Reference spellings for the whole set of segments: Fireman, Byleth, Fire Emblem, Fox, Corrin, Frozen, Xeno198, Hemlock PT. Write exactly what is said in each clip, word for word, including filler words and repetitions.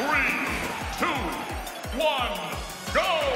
Three, two, one, go!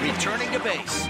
Returning to base.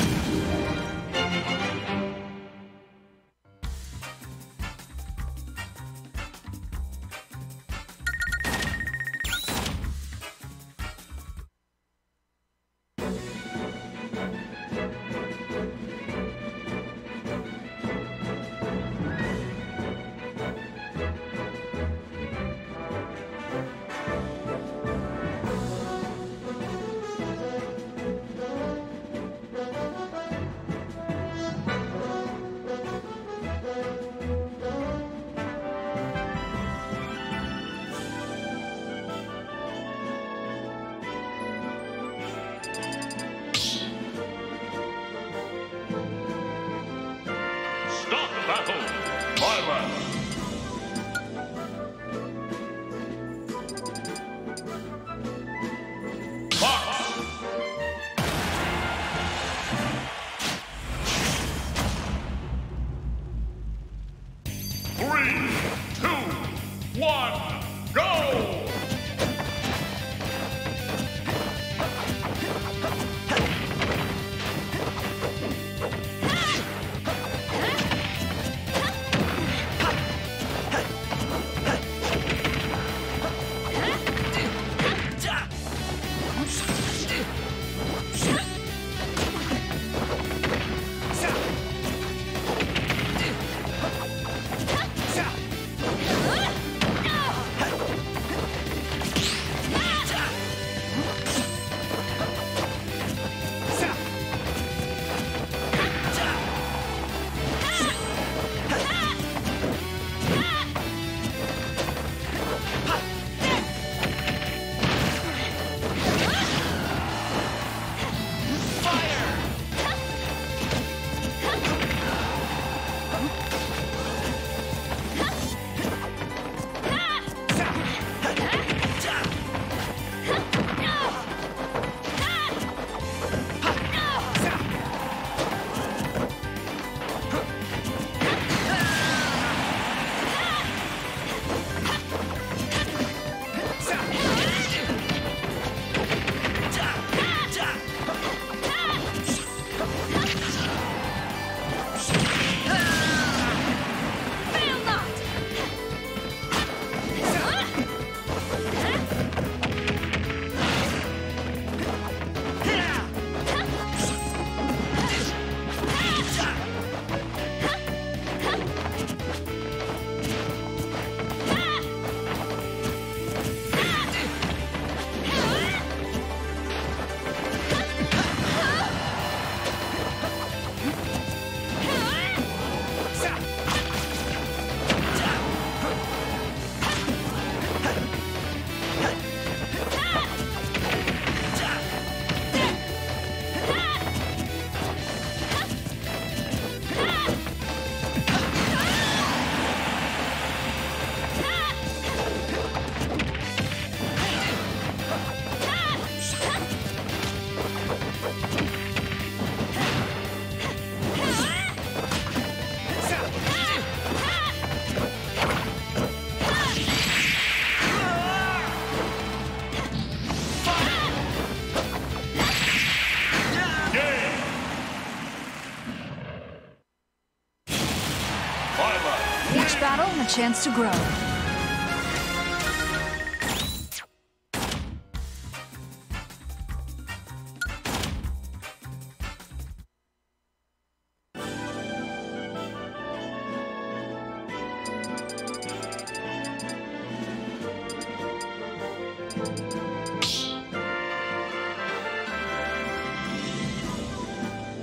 chance to grow.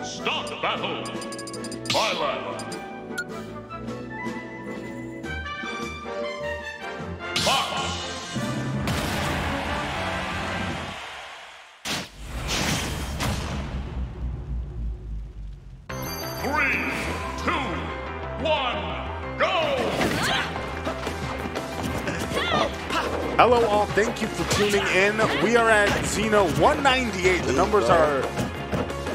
Start the battle! Byleth! Fox! Three, two, one, go! Hello all, thank you for tuning in. We are at Xeno one ninety-eight. The numbers are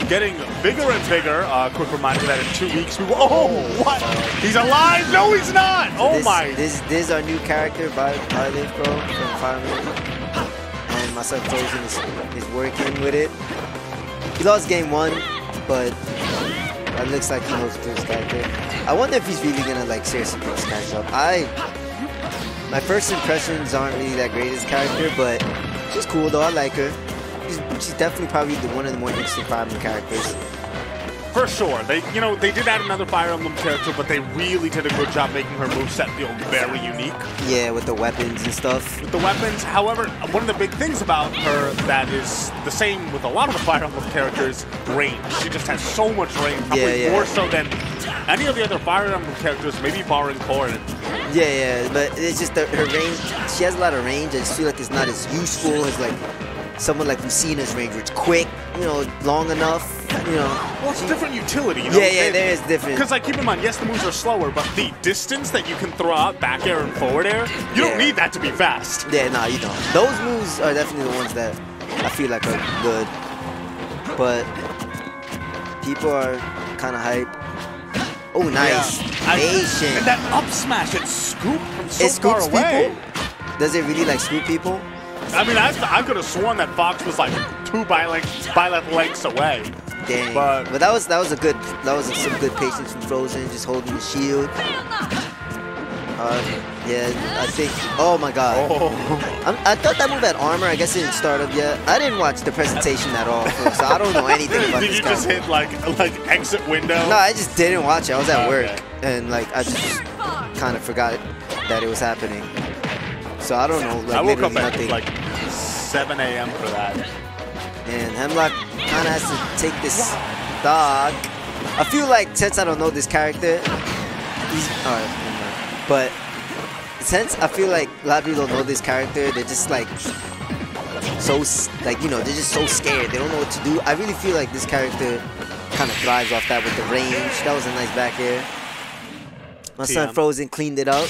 getting bigger and bigger. Uh, quick reminder that in two weeks we will. Oh, what? He's alive? No, he's not. Oh this, my! This, this is our new character, Byleth, bro, from Fireman, and my son Frozen is, is working with it. He lost game one, but it looks like he knows this character. I wonder if he's really gonna like seriously pick this character up. I, my first impressions aren't really that great as a character, but she's cool though. I like her. She's definitely probably the one of the more interesting Fire Emblem characters. For sure. They, you know, they did add another Fire Emblem character, but they really did a good job making her moveset feel very unique. Yeah, with the weapons and stuff. With the weapons. However, one of the big things about her that is the same with a lot of the Fire Emblem characters, range. She just has so much range, probably yeah, yeah. more so than any of the other Fire Emblem characters, maybe barring Corrin. Yeah, yeah, but it's just the, her range. She has a lot of range. I just feel like it's not as useful as, like, someone like we've seen as Ranger, it's quick, you know, long enough, you know. Well, it's different utility, you know? Yeah, yeah, there is different. Because, like, keep in mind, yes, the moves are slower, but the distance that you can throw out, back air and forward air, you yeah. don't need that to be fast. Yeah, no, nah, you don't. Those moves are definitely the ones that I feel like are good. But people are kind of hype. Oh, nice. Yeah. Nation. I, and that up smash, it scooped from so it scoops far away. People? Does it really, like, scoop people? I mean, I, I could have sworn that Fox was like two Byleth lengths away. Dang. But, but that was that was a good that was some good patience from Frozen, just holding the shield. Uh, yeah, I think. Oh my God. Oh. I'm, I thought that move had armor. I guess it didn't start up yet. I didn't watch the presentation at all, so I don't know anything about Did this. Did you just combo. hit like like exit window? No, I just didn't watch it. I was at okay. work and like I just kind of forgot that it was happening. So I don't know, like, I woke up at nothing. like seven A M for that. And Hemlock kind of has to take this dog. I feel like since I don't know this character, he's, all right, but since I feel like a lot of people don't know this character, they're just like so, like, you know, they're just so scared. They don't know what to do. I really feel like this character kind of thrives off that with the range. That was a nice back air. My T M. son Frozen cleaned it up.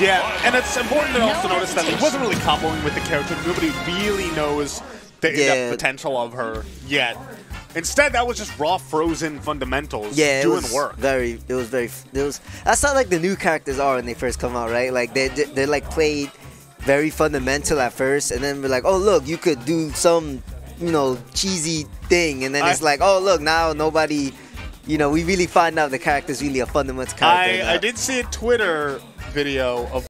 Yeah, and it's important to also notice that he wasn't really comboing with the character. Nobody really knows the yeah. potential of her yet. Instead, that was just raw Frozen fundamentals yeah, doing it was work. Very, it was very. It was. That's not like the new characters are when they first come out, right? Like they they like played very fundamental at first, and then we're like, oh look, you could do some, you know, cheesy thing, and then I, it's like, oh look, now nobody, you know, we really find out the character's really a fundamental character. I, I did see a Twitter video of